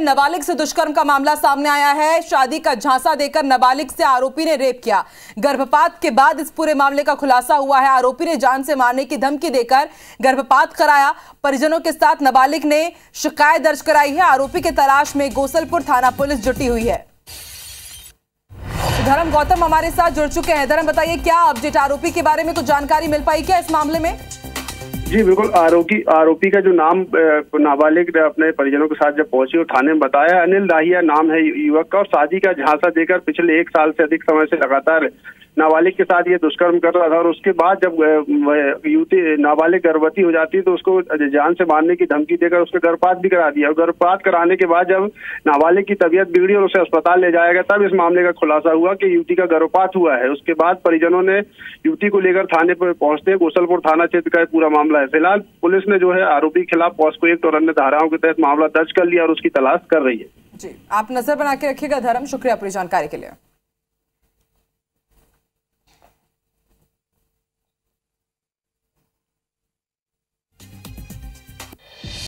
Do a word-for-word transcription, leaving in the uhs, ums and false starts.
नाबालिग से दुष्कर्म का मामला सामने आया है। शादी का झांसा देकर नाबालिग से आरोपी ने रेप किया। गर्भपात के बाद इस पूरे मामले का खुलासा हुआ है। आरोपी ने जान से मारने की धमकी देकर गर्भपात कराया। परिजनों के साथ नाबालिग ने शिकायत दर्ज कराई है। आरोपी के तलाश में गोसलपुर थाना पुलिस जुटी हुई है। धर्म गौतम हमारे साथ जुड़ चुके हैं। धर्म, बताइए क्या अपडेट, आरोपी के बारे में कुछ जानकारी मिल पाई क्या इस मामले में? जी बिल्कुल, आरोपी आरोपी का जो नाम नाबालिग अपने परिजनों के साथ जब पहुंची और थाने में बताया, अनिल दाहिया नाम है युवक का और शादी का झांसा देकर पिछले एक साल से अधिक समय से लगातार नाबालिग के साथ ये दुष्कर्म कर रहा था। और उसके बाद जब युवती नाबालिग गर्भवती हो जाती है तो उसको जान से मारने की धमकी देकर उसके गर्भपात भी करा दिया। और गर्भपात कराने के बाद जब नाबालिग की तबीयत बिगड़ी और उसे अस्पताल ले जाया गया, तब इस मामले का खुलासा हुआ कि युवती का गर्भपात हुआ है। उसके बाद परिजनों ने युवती को लेकर थाने पर पहुंचते गोसलपुर थाना क्षेत्र का पूरा मामला है। फिलहाल पुलिस ने जो है आरोपी के खिलाफ पॉक्सो एक्ट और अन्य धाराओं के तहत मामला दर्ज कर लिया और उसकी तलाश कर रही है। जी, आप नजर बना के रखिएगा धर्म, शुक्रिया पूरी जानकारी के लिए।